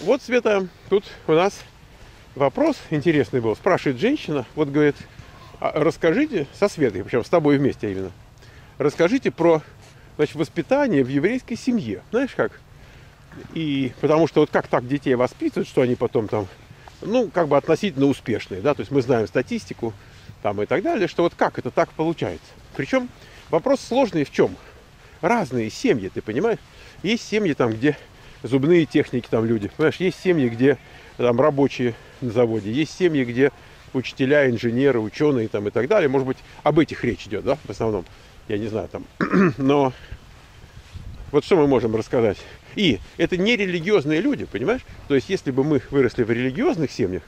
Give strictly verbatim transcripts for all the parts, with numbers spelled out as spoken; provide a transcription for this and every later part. Вот, Света, тут у нас вопрос интересный был. Спрашивает женщина, вот говорит, расскажите, со Светой, причем с тобой вместе именно, расскажите про, значит, воспитание в еврейской семье. Знаешь как? И потому что вот как так детей воспитывают, что они потом там, ну, как бы относительно успешные, да, то есть мы знаем статистику там и так далее, что вот как это так получается. Причем вопрос сложный в чем? Разные семьи, ты понимаешь? Есть семьи там, где зубные техники там люди, понимаешь? Есть семьи, где там рабочие на заводе, есть семьи, где учителя, инженеры, ученые там и так далее. Может быть, об этих речь идет, да, в основном. Я не знаю там. Но вот что мы можем рассказать. И это не религиозные люди, понимаешь? То есть, если бы мы выросли в религиозных семьях,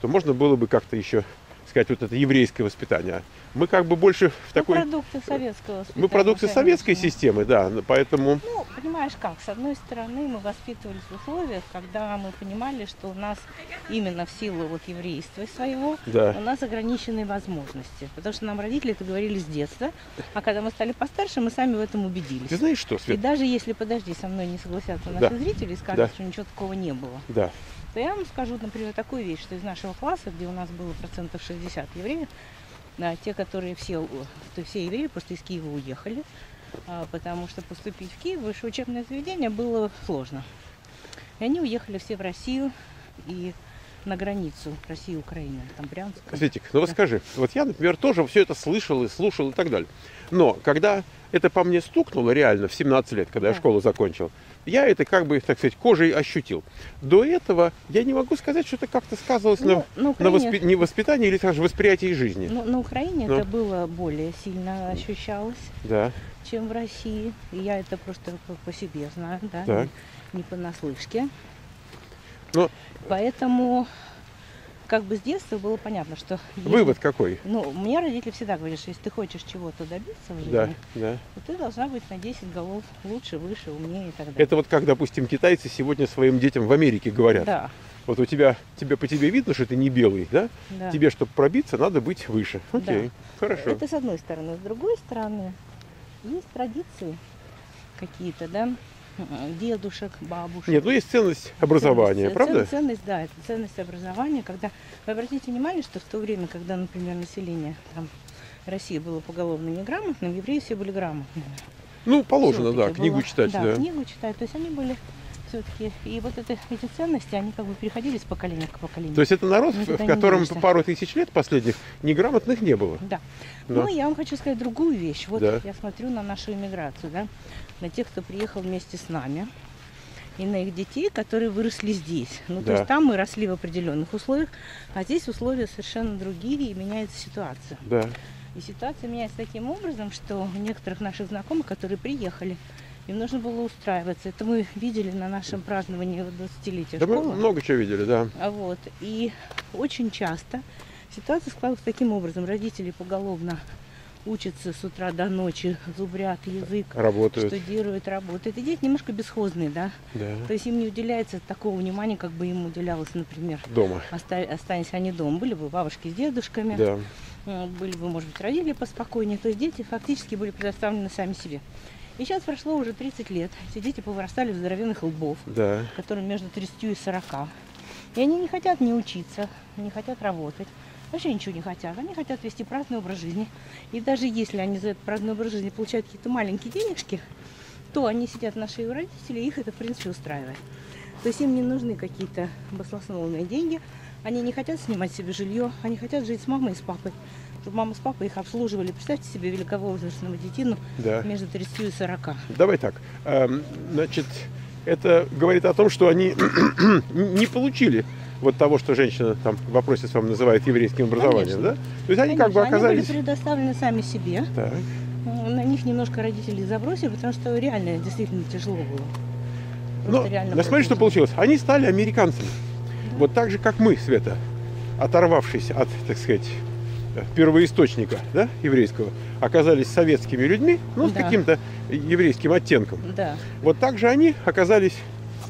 то можно было бы как-то еще сказать, вот это еврейское воспитание. Мы как бы больше в ну, такой... продукты советского воспитания. Мы продукты конечно. советской системы, да, поэтому... Ну, понимаешь как, с одной стороны, мы воспитывались в условиях, когда мы понимали, что у нас именно в силу вот еврейства своего, да. у нас ограниченные возможности. Потому что нам родители это говорили с детства, а когда мы стали постарше, мы сами в этом убедились. Ты знаешь что, Свет? И даже если, подожди, со мной не согласятся наши да. зрители и скажут, да. что ничего такого не было. Да. То я вам скажу, например, такую вещь, что из нашего класса, где у нас было процентов шестьдесят евреев, да, те, которые все, то все евреи просто из Киева уехали, а, потому что поступить в Киев, высшее учебное заведение, было сложно. И они уехали все в Россию и на границу России и Украины, там Брянск. Светик, ну да. вот скажи, вот я, например, тоже все это слышал и слушал и так далее. Но когда это по мне стукнуло реально в семнадцать лет, когда да. я школу закончил, я это как бы, так сказать, кожей ощутил. До этого я не могу сказать, что это как-то сказывалось ну, на, на, Украине... на воспи... не воспитании или даже восприятии жизни. Ну, на Украине Но. это было более сильно ощущалось, да. чем в России. И я это просто по себе знаю, да, так. не, не понаслышке. Но... Поэтому как бы с детства было понятно, что... Если... Вывод какой? Ну, мне родители всегда говорят, что если ты хочешь чего-то добиться в жизни, да, да. то ты должна быть на десять голов лучше, выше, умнее и так далее. Это вот как, допустим, китайцы сегодня своим детям в Америке говорят. Да. Вот у тебя, тебе, по тебе видно, что ты не белый, да? да. Тебе, чтобы пробиться, надо быть выше. Окей, да. хорошо. Это с одной стороны. С другой стороны, есть традиции какие-то, да? дедушек, бабушек. Нет, ну есть ценность образования, ценность, правда? Ценность, да, это ценность образования, когда, вы обратите внимание, что в то время, когда, например, население там, России было поголовно неграмотным, евреи все были грамотными. Ну, положено, да, книгу было, читать. Да, да, книгу читать, то есть они были все-таки, и вот это, эти ценности, они как бы переходили с поколения к поколению. То есть это народ, в котором пару тысяч лет последних неграмотных не было. Да. Но. Ну, я вам хочу сказать другую вещь. Вот да. я смотрю на нашу иммиграцию, да, на тех, кто приехал вместе с нами, и на их детей, которые выросли здесь. Ну, да. то есть там мы росли в определенных условиях, а здесь условия совершенно другие, и меняется ситуация. Да. И ситуация меняется таким образом, что у некоторых наших знакомых, которые приехали, им нужно было устраиваться. Это мы видели на нашем праздновании двадцатилетия да школы. Мы много чего видели, да. Вот. И очень часто ситуация складывается таким образом. Родители поголовно учатся с утра до ночи, зубрят язык, работают. Студируют, работают. И дети немножко бесхозные, да? да? То есть им не уделяется такого внимания, как бы им уделялось, например, дома. Оста- останься они дома. Были бы бабушки с дедушками, да. были бы, может быть, родители поспокойнее. То есть дети фактически были предоставлены сами себе. И сейчас прошло уже тридцать лет. Эти дети повырастали в здоровенных лбов, да. которые между тридцатью и сорока. И они не хотят не учиться, не хотят работать, вообще ничего не хотят. Они хотят вести праздный образ жизни. И даже если они за этот праздный образ жизни получают какие-то маленькие денежки, то они сидят на шее у родителей, и их это, в принципе, устраивает. То есть им не нужны какие-то баснословные деньги. Они не хотят снимать себе жилье, они хотят жить с мамой и с папой. Чтобы мама с папой их обслуживали. Представьте себе великовозрастного детину да. между тридцатью и сорока. Давай так. Значит, это говорит о том, что они не получили вот того, что женщина там в вопросе с вами называет еврейским образованием. Конечно. Да? То есть они Конечно. как бы оказались... Они были предоставлены сами себе. Так. На них немножко родители забросили, потому что реально действительно тяжело было. Но, но смотри, что получилось. Они стали американцами. Да. Вот так же, как мы, Света, оторвавшись от, так сказать... первоисточника, да, еврейского, оказались советскими людьми, ну, с да. каким-то еврейским оттенком. Да. Вот так же они оказались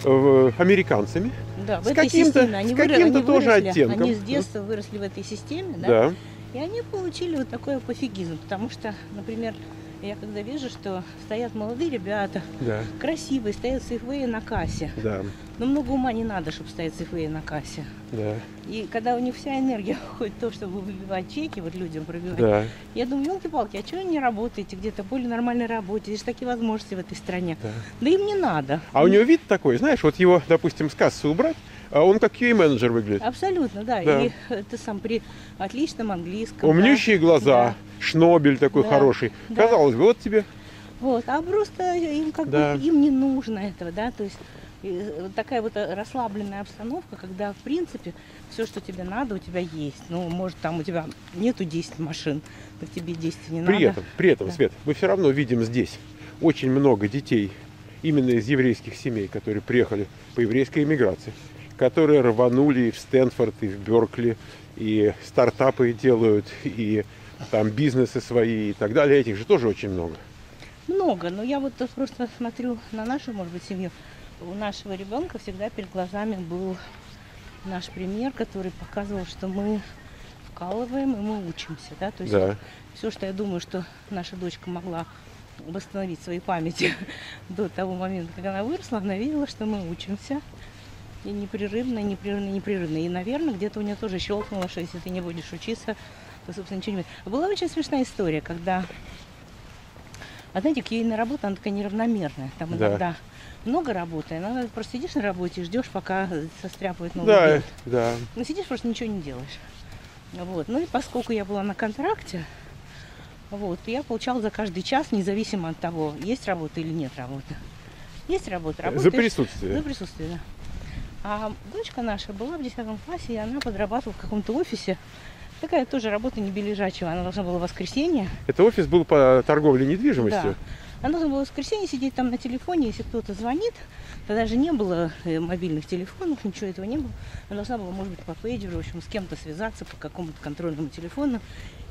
э, американцами, да, в с каким-то каким тоже выросли, оттенком. Они с детства выросли в этой системе, да, да. и они получили вот такой пофигизм, потому что, например, Я когда вижу, что стоят молодые ребята, да. красивые, стоят с Ифвея на кассе. Да. Но много ума не надо, чтобы стоять с Ифвея на кассе. Да. И когда у них вся энергия уходит в то, чтобы выбивать чеки, вот людям пробивать, да. я думаю, елки-палки, а чего вы не работаете где-то в более нормальной работе? Есть такие возможности в этой стране. Да, да им не надо. А у него вид такой, знаешь, вот его, допустим, с кассы убрать, а он как кью эй менеджер выглядит. Абсолютно, да. да. И ты сам при отличном английском. Умнющие да. глаза, да. шнобель такой да. хороший. Да. Казалось бы, вот тебе. Вот, а просто им как да. бы им не нужно этого, да, то есть такая вот расслабленная обстановка, когда в принципе все, что тебе надо, у тебя есть. Ну, может, там у тебя нету десяти машин, так тебе десять не надо. При этом, при этом, да. Свет, мы все равно видим здесь очень много детей именно из еврейских семей, которые приехали по еврейской эмиграции, которые рванули и в Стэнфорд, и в Беркли, и стартапы делают, и там бизнесы свои, и так далее. Этих же тоже очень много. Много, но я вот просто смотрю на нашу, может быть, семью. У нашего ребенка всегда перед глазами был наш пример, который показывал, что мы вкалываем и мы учимся. Да? То есть да. все, что я думаю, что наша дочка могла восстановить свои памяти до того момента, как она выросла, она видела, что мы учимся. И непрерывно, и непрерывно, и непрерывно. И, наверное, где-то у нее тоже щелкнуло, что если ты не будешь учиться, то, собственно, ничего не будет. Была очень смешная история, когда, а знаете, КИ-ейная работа, она такая неравномерная. Там иногда да. много работы, иногда просто сидишь на работе и ждешь, пока состряпывает новый да, день. Да. Но сидишь, просто ничего не делаешь. Вот. Ну и поскольку я была на контракте, вот, я получала за каждый час, независимо от того, есть работа или нет работы. Есть работа, работаешь. За присутствие. За присутствие, да. А дочка наша была в десятом классе, и она подрабатывала в каком-то офисе. Такая тоже работа небележачего. Она должна была в воскресенье. Это офис был по торговле недвижимостью? Да. Она должна была в воскресенье сидеть там на телефоне, если кто-то звонит. Тогда же не было мобильных телефонов, ничего этого не было. Она должна была, может быть, по пейджеру, в общем, с кем-то связаться по какому-то контрольному телефону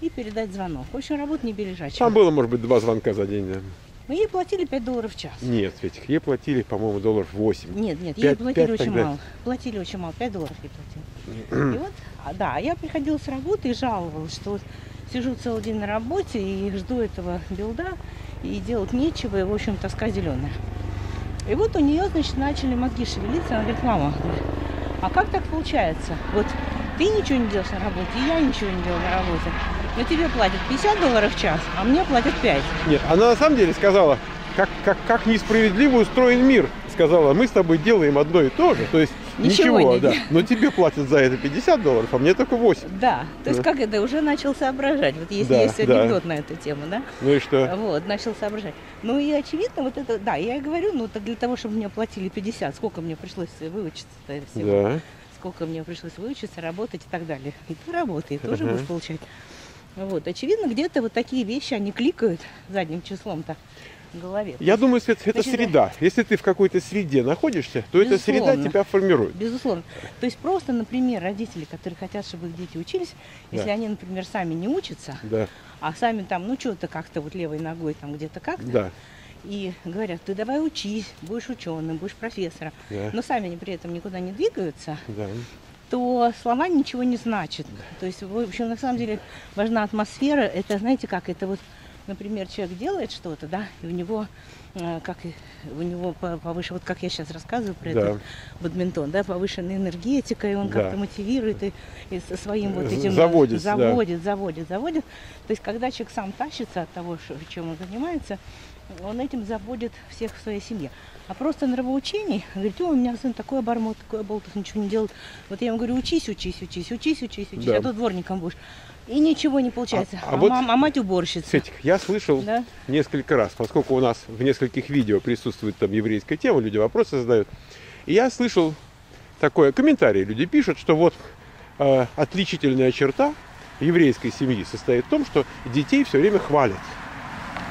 и передать звонок. В общем, работа небележачего. Там было, может быть, два звонка за день, да. Но ей платили пять долларов в час. Нет, Светик, ей платили, по-моему, долларов восемь. Нет, нет, ей платили очень мало. Платили очень мало, пять долларов ей платили. И вот, да, я приходила с работы и жаловалась, что вот сижу целый день на работе и жду этого билда, и делать нечего, и, в общем, тоска зеленая. И вот у нее, значит, начали мозги шевелиться, она говорит, мама, а как так получается? Вот ты ничего не делаешь на работе, и я ничего не делаю на работе. Но тебе платят пятьдесят долларов в час, а мне платят пять. Нет, она на самом деле сказала, как, как, как несправедливо устроен мир. Сказала, мы с тобой делаем одно и то же. То есть ничего, ничего да. но тебе платят за это пятьдесят долларов, а мне только восемь. Да, то есть да. как это, уже начал соображать. Вот если да, есть анекдот да. на эту тему, да? Ну и что? Вот, начал соображать. Ну и очевидно, вот это, да, я и говорю, ну так для того, чтобы мне платили пятьдесят, сколько мне пришлось выучиться-то всего? Да. Сколько мне пришлось выучиться, работать и так далее. И ты работай, тоже ага. будешь получать. Вот, очевидно, где-то вот такие вещи, они кликают задним числом-то в голове. Я есть, думаю, Свет, это значит, среда. Если ты в какой-то среде находишься, то эта среда тебя формирует. Безусловно. То есть просто, например, родители, которые хотят, чтобы их дети учились, да. если они, например, сами не учатся, да. а сами там, ну, что-то как-то вот левой ногой там где-то как-то, да. и говорят, ты давай учись, будешь ученым, будешь профессором, да. но сами они при этом никуда не двигаются, да. то слова ничего не значат. То есть, в общем, на самом деле важна атмосфера. Это, знаете как, это вот, например, человек делает что-то, да, и у него, как у него повыше, вот как я сейчас рассказываю про да. этот бадминтон, да, повышенная энергетика, и он да. как-то мотивирует и, и со своим вот этим... Заводит, заводит, да. заводит, заводит. То есть, когда человек сам тащится от того, чем он занимается, он этим заводит всех в своей семье. А просто нравоучений, говорит, о, у меня сын такой обормот, такой оболтус, ничего не делает. Вот я ему говорю, учись, учись, учись, учись, учись, учись, да. а то дворником будешь. И ничего не получается. А, а, а, вот мам, а мать уборщица. Светик, я слышал да? несколько раз, поскольку у нас в нескольких видео присутствует там еврейская тема, люди вопросы задают. И я слышал такое, комментарий люди пишут, что вот э, отличительная черта еврейской семьи состоит в том, что детей все время хвалят.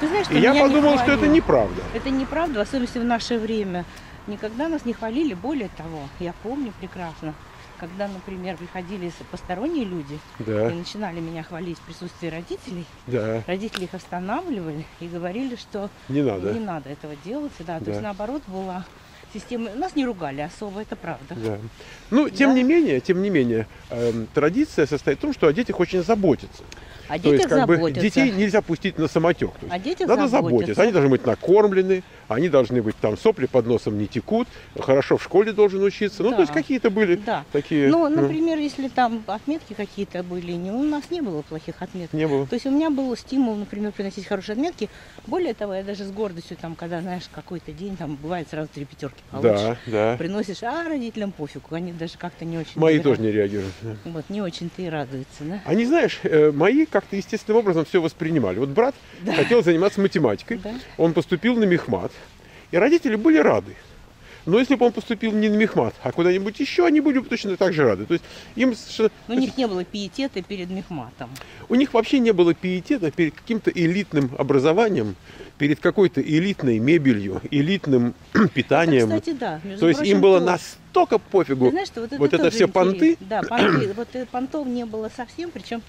Ты знаешь, что я подумал, что это неправда. Это неправда, в особенности в наше время. Никогда нас не хвалили. Более того, я помню прекрасно, когда, например, приходили посторонние люди да. и начинали меня хвалить в присутствии родителей, да. родители их останавливали и говорили, что не надо, не надо этого делать. Да. То да. есть, наоборот, была система... Нас не ругали особо, это правда. Да. Ну, тем да? не менее, тем не менее, э, традиция состоит в том, что о детях очень заботятся. О детях то есть, как бы, детей нельзя пустить на самотек. То есть, о детях надо заботиться. Они должны быть накормлены, они должны быть там, сопли под носом не текут, хорошо в школе должен учиться. Ну, да. то есть какие-то были да. такие... Ну, например, ну. если там отметки какие-то были, у нас не было плохих отметок. Не было. То есть у меня был стимул, например, приносить хорошие отметки. Более того, я даже с гордостью, там, когда, знаешь, какой-то день, там, бывает сразу три пятерки получишь. Да, да. Приносишь, а родителям пофигу. Они даже как-то не очень... Мои тоже не реагируют. Вот, не очень-то и радуются, да? Они, знаешь, мои как-то естественным образом все воспринимали. Вот брат да. хотел заниматься математикой, да. он поступил на мехмат, и родители были рады. Но если бы он поступил не на мехмат, а куда-нибудь еще, они были бы точно так же рады. То есть им совершенно... У них не было пиетета перед мехматом. У них вообще не было пиетета перед каким-то элитным образованием, перед какой-то элитной мебелью, элитным питанием. Это, кстати, да. Между То есть прочим, им было настолько пофигу. Ты знаешь, что вот это, вот это все интерес. понты. Да, понты. Вот понтов не было совсем, причем...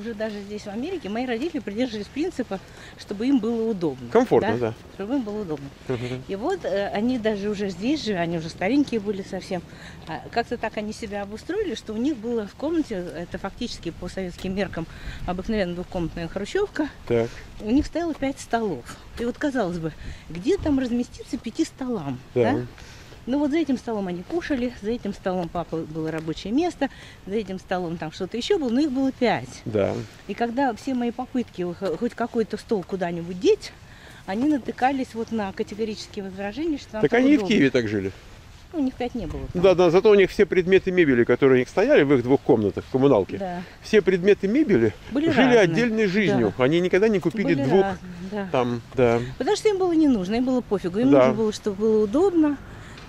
Уже даже здесь, в Америке, мои родители придерживались принципа, чтобы им было удобно. Комфортно, да. да. Чтобы им было удобно. Uh-huh. И вот э, они даже уже здесь же, они уже старенькие были совсем. А, как-то так они себя обустроили, что у них было в комнате, это фактически по советским меркам обыкновенно двухкомнатная хрущевка, так. у них стояло пять столов. И вот, казалось бы, где там разместиться пяти столам? Да. да? Ну вот за этим столом они кушали, за этим столом папа было рабочее место, за этим столом там что-то еще было, но их было пять. Да. И когда все мои попытки хоть какой-то стол куда-нибудь деть, они натыкались вот на категорические возражения, что... Так они и в Киеве так жили? Ну, у них пять не было. Там. Да, да, зато у них все предметы мебели, которые у них стояли в их двух комнатах, в коммуналке, да. все предметы мебели были жили разные. отдельной жизнью. Да. Они никогда не купили были двух разные, да. там, да. Потому что им было не нужно, им было пофигу, им да. нужно было, чтобы было удобно,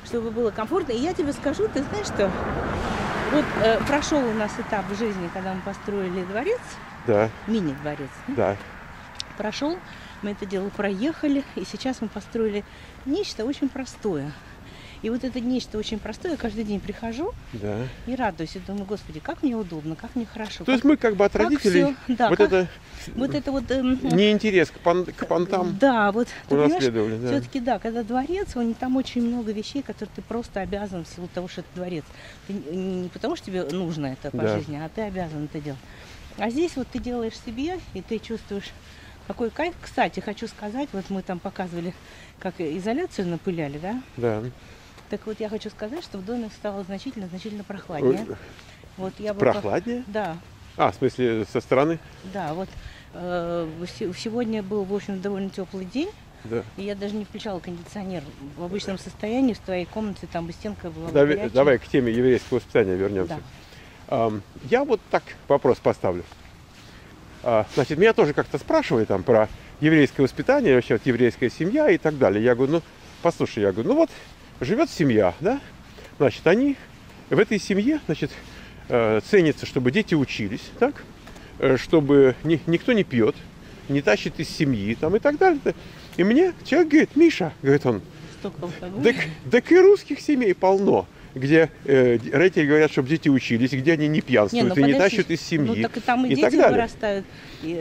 чтобы было комфортно. И я тебе скажу, ты знаешь, что вот э, прошел у нас этап в жизни, когда мы построили дворец, да. мини-дворец, да. прошел, мы это дело проехали, и сейчас мы построили нечто очень простое. И вот это нечто очень простое, я каждый день прихожу да. и радуюсь, и думаю, господи, как мне удобно, как мне хорошо. То как, есть мы как бы от родителей да, вот, как, это, вот это вот... Эм, неинтерес к, пон, к понтам. Да, вот унаследовали. Да. Все-таки да, когда дворец, он, там очень много вещей, которые ты просто обязан в силу того, что это дворец. Ты, не потому что тебе нужно это по да. жизни, а ты обязан это делать. А здесь вот ты делаешь себе, и ты чувствуешь... Какой кайф. Кстати, хочу сказать, вот мы там показывали, как изоляцию напыляли, да? Да. Так вот, я хочу сказать, что в доме стало значительно-значительно прохладнее. Вот, я была... Прохладнее? Да. А, в смысле, со стороны? Да, вот э, сегодня был, в общем, довольно теплый день. Да. И я даже не включала кондиционер. В обычном состоянии в твоей комнате там бы стенка была Дави... горячая. Давай к теме еврейского воспитания вернемся. Да. Эм, я вот так вопрос поставлю. Значит, меня тоже как-то спрашивали там про еврейское воспитание, вообще вот еврейская семья и так далее. Я говорю, ну, послушай, я говорю, ну вот, живет семья, да? Значит, они в этой семье, значит, ценится, чтобы дети учились, так? Чтобы ни, никто не пьет, не тащит из семьи, там, и так далее. И мне человек говорит, Миша, говорит он, так, так и русских семей полно, где э, родители говорят, чтобы дети учились, где они не пьянствуют не, ну, и не тащат из семьи. Ну, так и там и, и дети вырастают.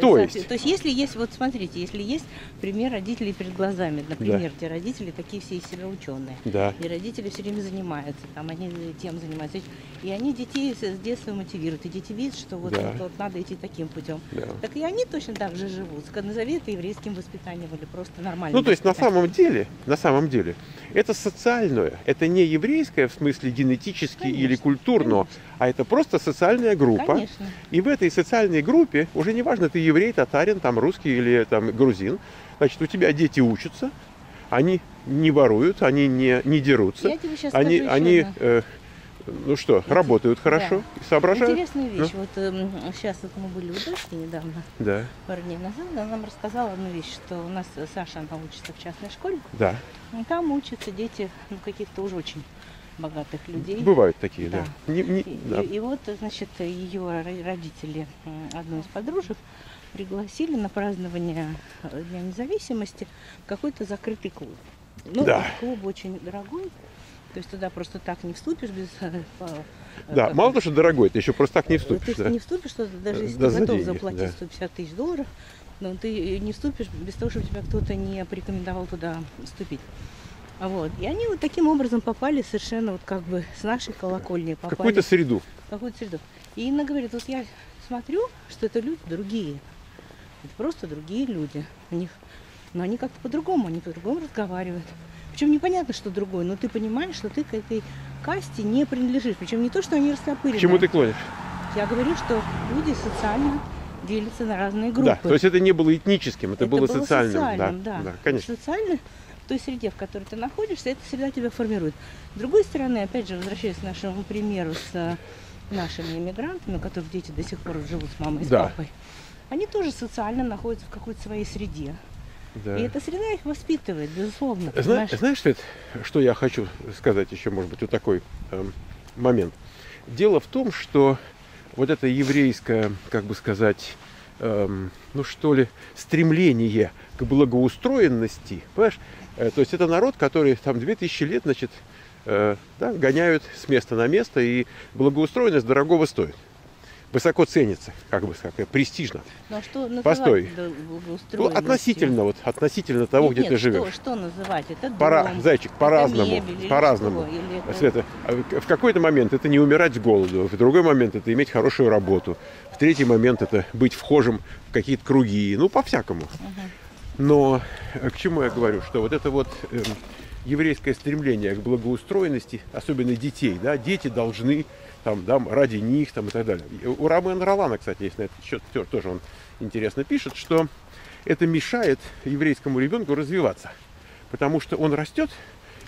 То есть? То есть, если есть, вот смотрите, если есть пример родителей перед глазами, например, да. где родители такие все из себя ученые, да. и родители все время занимаются, там, они тем занимаются, и они детей с детства мотивируют, и дети видят, что вот, да. вот, вот надо идти таким путем. Да. Так и они точно так же живут, назови это еврейским воспитанием или просто нормальным. Ну, то есть, на самом деле, на самом деле, это социальное, это не еврейское в смысле генетически конечно, или культурно, конечно. а это просто социальная группа. Конечно. И в этой социальной группе, уже не важно, ты еврей, татарин, там, русский или там, грузин, значит, у тебя дети учатся, они не воруют, они не, не дерутся, они, они э, ну что, Эти... работают хорошо, да. соображают. Интересная вещь, ну? вот э, сейчас вот мы были у дочки недавно, да. пару дней назад, она нам рассказала одну вещь, что у нас Саша, она учится в частной школе, да. и там учатся дети ну, каких-то уже очень богатых людей. Бывают такие, да. да. Не, не, и, да. и вот, значит, ее родители одной из подружек пригласили на празднование Дня независимости в какой-то закрытый клуб. Ну, да. клуб очень дорогой, то есть туда просто так не вступишь без... Да, мало того, что дорогой, ты еще просто так не вступишь. Ты да. не вступишь, что даже если да, ты готов за деньги, заплатить да. сто пятьдесят тысяч долларов, но ты не вступишь без того, чтобы тебя кто-то не порекомендовал туда вступить. Вот. И они вот таким образом попали совершенно вот как бы с нашей колокольни. Попали в какую-то среду. В какую-то среду. И Инна говорит, вот я смотрю, что это люди другие. Это просто другие люди. У них... Но они как-то по-другому, они по-другому разговаривают. Причем непонятно, что другое, но ты понимаешь, что ты к этой касте не принадлежишь. Причем не то, что они растопырены. К чему ты клонишь? Я говорю, что люди социально делятся на разные группы. Да, то есть это не было этническим, это, это было, было социальным. социальным да, да, да, конечно. Социально в той среде, в которой ты находишься, эта среда тебя формирует. С другой стороны, опять же, возвращаясь к нашему примеру с нашими иммигрантами, у которых дети до сих пор живут с мамой и да. с папой, они тоже социально находятся в какой-то своей среде. Да. И эта среда их воспитывает, безусловно. Зна знаешь, что, это, что я хочу сказать еще, может быть, вот такой э, момент. Дело в том, что вот это еврейское, как бы сказать, эм, ну что ли, стремление к благоустроенности, понимаешь? Э, то есть это народ, который там две тысячи лет, значит, э, да, гоняют с места на место, и благоустроенность дорогого стоит. Высоко ценится, как бы, как, престижно. Ну, а что Постой. Ну, относительно, вот, относительно того, нет, где нет, ты живешь. Что, что называть? Это дом, Пора, зайчик, по-разному. По-разному. Света, в какой-то момент это не умирать с голоду, в другой момент это иметь хорошую работу, в третий момент это быть вхожим в какие-то круги, ну, по-всякому. Угу. Но к чему я говорю? Что вот это вот э, еврейское стремление к благоустроенности, особенно детей, да, дети должны... Там, да, ради них там, и так далее. У Ромена Ролана, кстати, есть на этот счет, тоже он интересно пишет, что это мешает еврейскому ребенку развиваться, потому что он растет,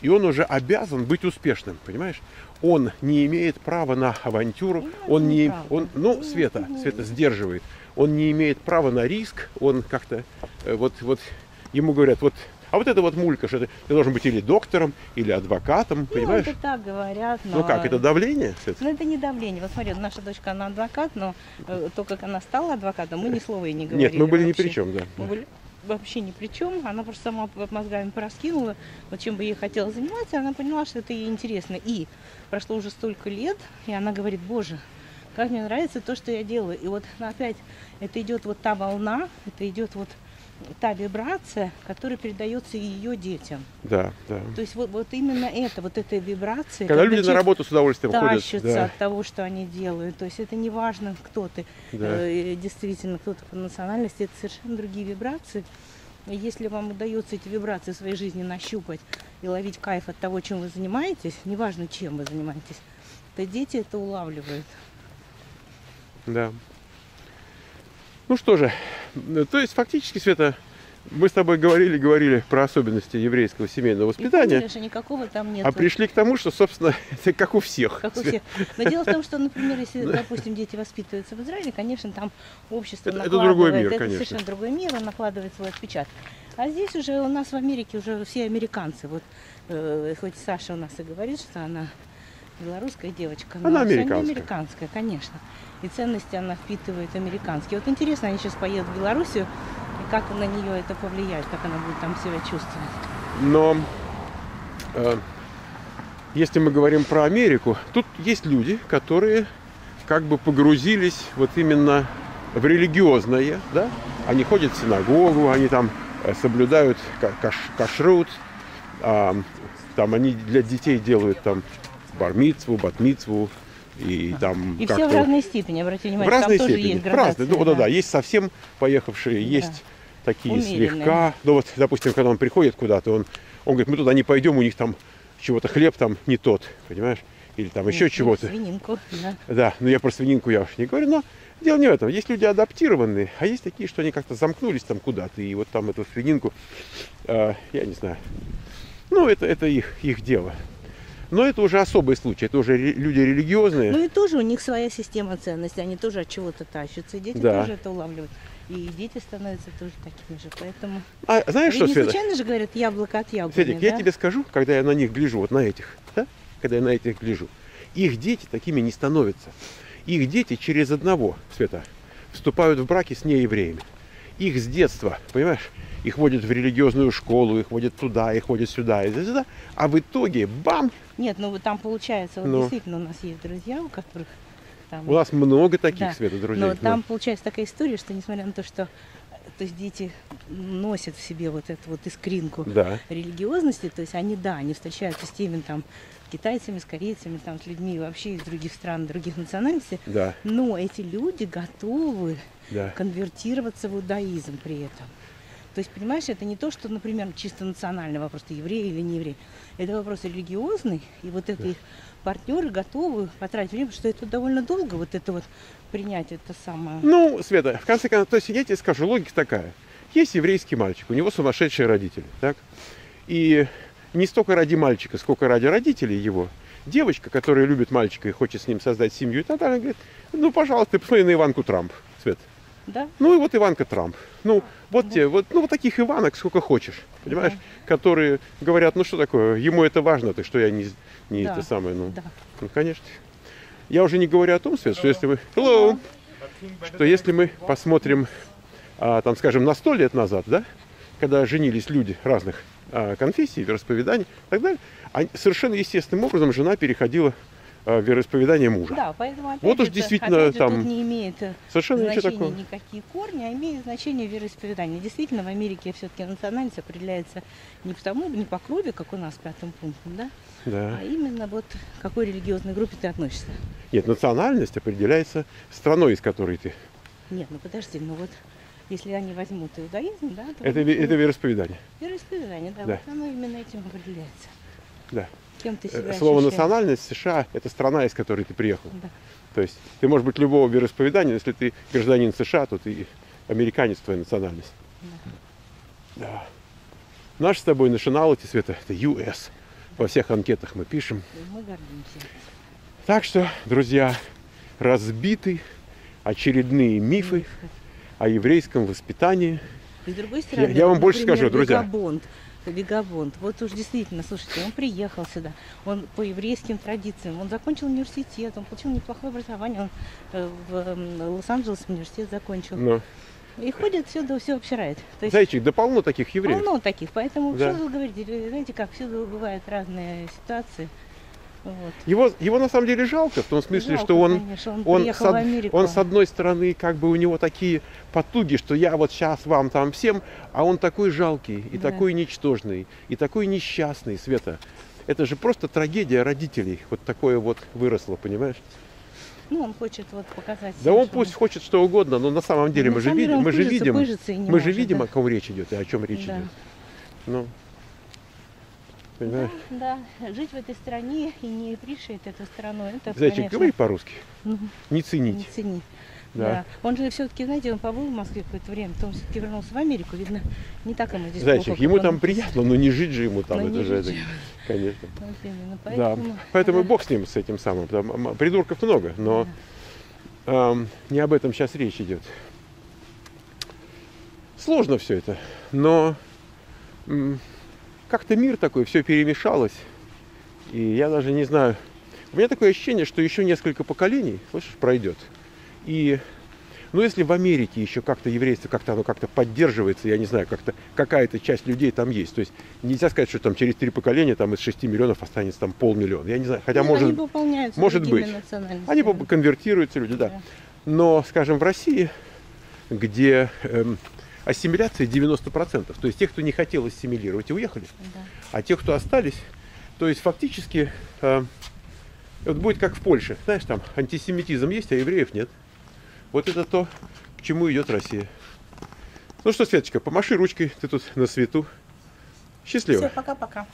и он уже обязан быть успешным, понимаешь? Он не имеет права на авантюру, он не, он, ну, Света, Света сдерживает, он не имеет права на риск, он как-то, вот, вот, ему говорят, вот, а вот это вот мулька, что ты, ты должен быть или доктором, или адвокатом, понимаешь? Ну, это так говорят, но... Ну как, это давление? Ну, это не давление. Вот смотри, наша дочка, она адвокат, но э, то, как она стала адвокатом, мы ни слова ей не говорили. Нет, мы были вообще ни при чем, да. Мы были вообще ни при чем. Она просто сама мозгами пораскинула, вот чем бы ей хотела заниматься, она поняла, что это ей интересно. И прошло уже столько лет, и она говорит, боже, как мне нравится то, что я делаю. И вот опять это идет вот та волна, это идет вот... та вибрация, которая передается ее детям. Да, да. То есть вот, вот именно это, вот эта вибрация. Когда, когда люди на работу с удовольствием ходят, да. от того, что они делают. То есть это не важно, кто ты, да. э, действительно, кто ты по национальности, это совершенно другие вибрации. Если вам удается эти вибрации в своей жизни нащупать и ловить кайф от того, чем вы занимаетесь, неважно, чем вы занимаетесь, то дети это улавливают. Да. Ну что же, то есть фактически, Света, мы с тобой говорили, говорили про особенности еврейского семейного воспитания, и, конечно, там нет а вот. пришли к тому, что, собственно, это как у всех. Как у всех. Но дело в том, что, например, если, допустим, дети воспитываются в Израиле, конечно, там общество это, накладывает, это, другой мир, это совершенно другой мир, он накладывает свой отпечаток. А здесь уже у нас в Америке уже все американцы, вот, э, хоть Саша у нас и говорит, что она белорусская девочка, но она американская. Она американская, конечно. И ценности она впитывает американские. Вот интересно, они сейчас поедут в Белоруссию, и как на нее это повлияет, как она будет там себя чувствовать. Но э, если мы говорим про Америку, тут есть люди, которые как бы погрузились вот именно в религиозное, да? Они ходят в синагогу, они там соблюдают каш кашрут, э, там они для детей делают там бар-мицву, бат-мицву. И, там и все в разной степени, обратите внимание, в разной там степени, тоже есть градации. Да. Ну, да, да, есть совсем поехавшие, есть да. такие умеренные. Слегка. Ну вот, допустим, когда он приходит куда-то, он, он говорит, мы туда не пойдем, у них там чего-то хлеб там не тот, понимаешь? Или там еще чего-то. Свининку, да. Да, но я про свининку я уж не говорю, но дело не в этом. Есть люди адаптированные, а есть такие, что они как-то замкнулись там куда-то, и вот там эту свининку, э, я не знаю, ну это, это их, их дело. Но это уже особый случай, это уже люди религиозные. Ну и тоже у них своя система ценностей, они тоже от чего-то тащатся, и дети да. тоже это улавливают. И дети становятся тоже такими же, поэтому... А знаешь что, Света? Не случайно же говорят яблоко от яблони, Светик, да? я тебе скажу, когда я на них гляжу, вот на этих, да? Когда я на этих гляжу, их дети такими не становятся. Их дети через одного, Света, вступают в браки с неевреями. Их с детства, понимаешь? Их водят в религиозную школу, их водят туда, их водят сюда, и сюда. А в итоге, бам! Нет, ну там получается, вот ну. действительно у нас есть друзья, у которых... Там... У нас много таких, да. Света, друзей. Но, но там получается такая история, что несмотря на то, что то есть дети носят в себе вот эту вот искринку да. религиозности, то есть они, да, они встречаются с теми там китайцами, с корейцами, там, с людьми вообще из других стран, других национальностей, да. но эти люди готовы да. конвертироваться в иудаизм при этом. То есть, понимаешь, это не то, что, например, чисто национальный вопрос, ты еврей или не еврей. Это вопрос религиозный, и вот это да. их партнеры готовы потратить время, что это довольно долго, вот это вот принять это самое. Ну, Света, в конце концов, то есть, я тебе скажу, логика такая. Есть еврейский мальчик, у него сумасшедшие родители, так? И не столько ради мальчика, сколько ради родителей его. Девочка, которая любит мальчика и хочет с ним создать семью, и она говорит, ну, пожалуйста, посмотри на Иванку Трамп, Свет. Да? Ну и вот Иванка Трамп. Ну, а, вот да. тебе, вот, ну, вот таких Иванок сколько хочешь, понимаешь, да. которые говорят, ну что такое, ему это важно, ты что я не, не да. это самое, ну, да. ну, конечно. Я уже не говорю о том, Свет, что если мы, hello, что если мы посмотрим, а, там, скажем, на сто лет назад, да, когда женились люди разных а, конфессий, вероисповеданий и так далее, они, совершенно естественным образом жена переходила вероисповедание мужа. Да, поэтому опять вот уж это, действительно опять же, там не имеет совершенно ничего никакие корни, а имеет значение вероисповедание. Действительно, в Америке все-таки национальность определяется не потому, не по крови, как у нас пятым пунктом, да? Да. А именно вот к какой религиозной группе ты относишься. Нет, национальность определяется страной, из которой ты. Нет, ну подожди, ну вот если они возьмут иудаизм, да? То это, это вероисповедание. Вероисповедание, да, да. Вот оно именно этим определяется. Да. Слово «национальность» в США – это страна, из которой ты приехал. Да. То есть ты можешь быть любого вероисповедания, но если ты гражданин США, то ты американец, твоя национальность. Да. Да. Наш с тобой nationality, Света, это ю эс. Во всех анкетах мы пишем. Мы гордимся. Так что, друзья, разбиты очередные мифы о еврейском воспитании. И с другой стороны, я, я вам больше скажу, друзья. Габон. Вегабонд. Вот уж действительно, слушайте, он приехал сюда, он по еврейским традициям, он закончил университет, он получил неплохое образование, он в Лос-Анджелес университет закончил. Но. И ходит всюду, все обсирает. То есть, зайчик, да полно таких евреев. Полно таких, поэтому да. что вы говорите, знаете как, всюду бывают разные ситуации. Вот. Его, его на самом деле жалко, в том смысле, жалко, что он, конечно, он, он, с, он с одной стороны, как бы у него такие потуги, что я вот сейчас вам там всем, а он такой жалкий, и да. такой ничтожный, и такой несчастный, Света. Это же просто трагедия родителей, вот такое вот выросло, понимаешь? Ну, он хочет вот показать. Да он пусть он... хочет что угодно, но на самом деле на мы, самом же, деле мы пыжится, же видим, пыжится мы может, же видим да. о ком речь идет и о чем речь да. идет. Ну. Да, да, жить в этой стране и не пришить эту страну. Это, зайчик, конечно... говори по-русски. Ну, не ценить. Не ценить. Да. Да. Он же все-таки, знаете, он побыл в Москве какое-то время, потом все-таки вернулся в Америку. Видно, не так ему здесь Зайчик, плохо, ему он... там приятно, но не жить же ему там. Это же, это, конечно. Вот именно, поэтому да. поэтому да. бог с ним, с этим самым. Там придурков много, но да. эм, не об этом сейчас речь идет. Сложно все это, но... Как-то мир такой, все перемешалось, и я даже не знаю. У меня такое ощущение, что еще несколько поколений, слышишь, пройдет. И, ну, если в Америке еще как-то еврейство, как-то оно как-то поддерживается, я не знаю, как-то какая-то часть людей там есть. То есть нельзя сказать, что там через три поколения там из шести миллионов останется там полмиллиона. Я не знаю, хотя ну, может, они может быть, они конвертируются люди, да. да. Но, скажем, в России, где эм, ассимиляция девяносто процентов. То есть те, кто не хотел ассимилировать, и уехали. Да. А те, кто остались, то есть фактически э, вот будет как в Польше. Знаешь, там антисемитизм есть, а евреев нет. Вот это то, к чему идет Россия. Ну что, Светочка, помаши ручкой, ты тут на свету. Счастливо. Все, пока-пока.